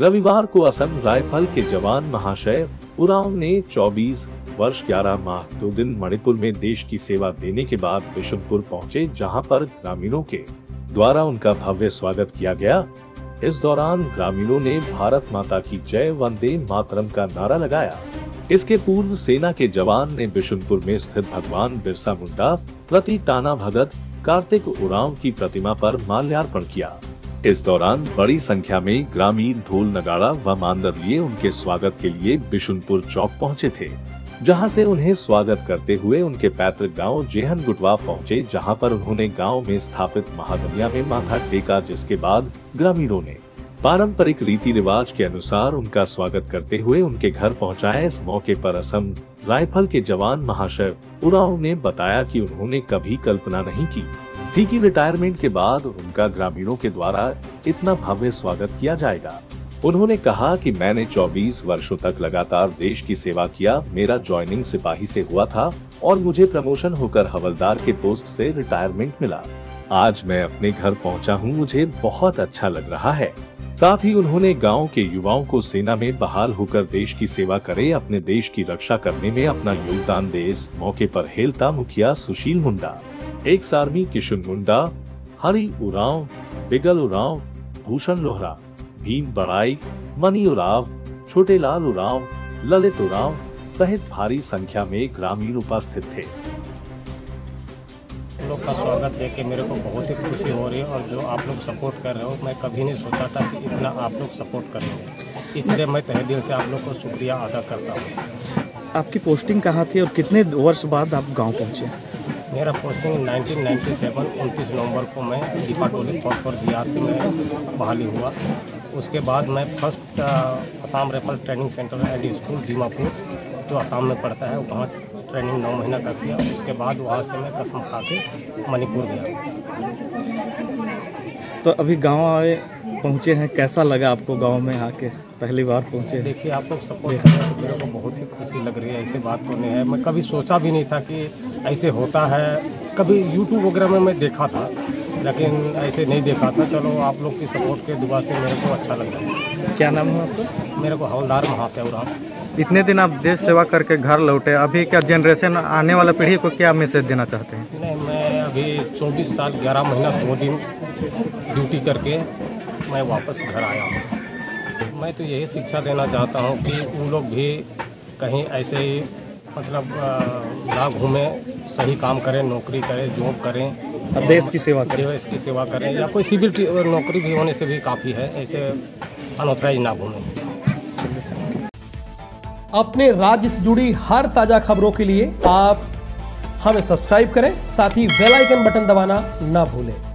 रविवार को असम राइफल के जवान महाशय उरांव ने 24 वर्ष 11 माह 2 दिन मणिपुर में देश की सेवा देने के बाद बिशुनपुर पहुंचे, जहां पर ग्रामीणों के द्वारा उनका भव्य स्वागत किया गया। इस दौरान ग्रामीणों ने भारत माता की जय, वंदे मातरम का नारा लगाया। इसके पूर्व सेना के जवान ने बिशुनपुर में स्थित भगवान बिरसा मुंडा प्रति ताना भगत कार्तिक उरांव की प्रतिमा पर माल्यार्पण किया। इस दौरान बड़ी संख्या में ग्रामीण ढोल, नगाड़ा व मांदर लिए उनके स्वागत के लिए बिशुनपुर चौक पहुंचे थे, जहां से उन्हें स्वागत करते हुए उनके पैतृक गांव जेहन गुटवा पहुंचे, जहां पर उन्होंने गांव में स्थापित महादुनिया में माथा टेका, जिसके बाद ग्रामीणों ने पारंपरिक रीति रिवाज के अनुसार उनका स्वागत करते हुए उनके घर पहुँचाया। इस मौके पर असम राइफल के जवान महाशय उरांव ने बताया कि उन्होंने कभी कल्पना नहीं की थी कि रिटायरमेंट के बाद उनका ग्रामीणों के द्वारा इतना भव्य स्वागत किया जाएगा। उन्होंने कहा कि मैंने 24 वर्षों तक लगातार देश की सेवा किया। मेरा ज्वाइनिंग सिपाही से हुआ था और मुझे प्रमोशन होकर हवलदार के पोस्ट से रिटायरमेंट मिला। आज मैं अपने घर पहुंचा हूं, मुझे बहुत अच्छा लग रहा है। साथ ही उन्होंने गाँव के युवाओं को सेना में बहाल होकर देश की सेवा करे, अपने देश की रक्षा करने में अपना योगदान दे। इस मौके पर हेलता मुखिया सुशील मुंडा, एक्स आर्मी किशुन मुंडा, हरि उरांव, बिगल उरांव, भूषण लोहरा, भीम बराई, मनी उरांव, छोटे लाल उरांव, ललित उरांव सहित भारी संख्या में ग्रामीण उपस्थित थे। लोग का स्वागत देख के मेरे को बहुत ही खुशी हो रही है और जो आप लोग सपोर्ट कर रहे हो, मैं कभी नहीं सोचा था कि इतना आप लोग सपोर्ट करेंगे। इसलिए मैं तहे दिल से आप लोग को शुक्रिया अदा करता हूँ। आपकी पोस्टिंग कहाँ थी और कितने वर्ष बाद आप गाँव पहुँचे? मेरा पोस्टिंग 1997 29 नवंबर को मैं दीपाटोली पर बिहार से मैं बहाली हुआ। उसके बाद मैं first Assam rifle training centre and school Dimapur जो असम में पड़ता है, वहाँ ट्रेनिंग 9 महीना का किया। उसके बाद वहाँ से मैं कसम खा के मणिपुर गया। तो अभी गाँव आए पहुँचे हैं, कैसा लगा आपको गाँव में आके? पहली बार पहुँचे। देखिए आप लोग सपोर्ट कर रहे हैं, मेरे को बहुत ही खुशी लग रही है। ऐसी बात तो नहीं है, मैं कभी सोचा भी नहीं था कि ऐसे होता है। कभी YouTube वगैरह में मैं देखा था, लेकिन ऐसे नहीं देखा था। चलो आप लोग की सपोर्ट के दुआ से मेरे को अच्छा लग रहा है। क्या नाम है आपका? मेरे को हवलदार महाशय उरांव। इतने दिन आप देश सेवा करके घर लौटे, अभी क्या जनरेशन आने वाला पीढ़ी को क्या मैसेज देना चाहते हैं? नहीं, मैं अभी 24 साल 11 महीना 2 दिन ड्यूटी करके मैं वापस घर आया हूँ। मैं तो यही शिक्षा देना चाहता हूँ कि उन लोग भी कहीं ऐसे ही मतलब ना घूमें, सही काम करें, नौकरी करें, जॉब करें, देश की सेवा करें, या कोई सिविल नौकरी भी होने से भी काफ़ी है। ऐसे अनऑथराइज ना घूमें। अपने राज्य से जुड़ी हर ताज़ा खबरों के लिए आप हमें सब्सक्राइब करें, साथ ही बेल आइकन बटन दबाना ना भूलें।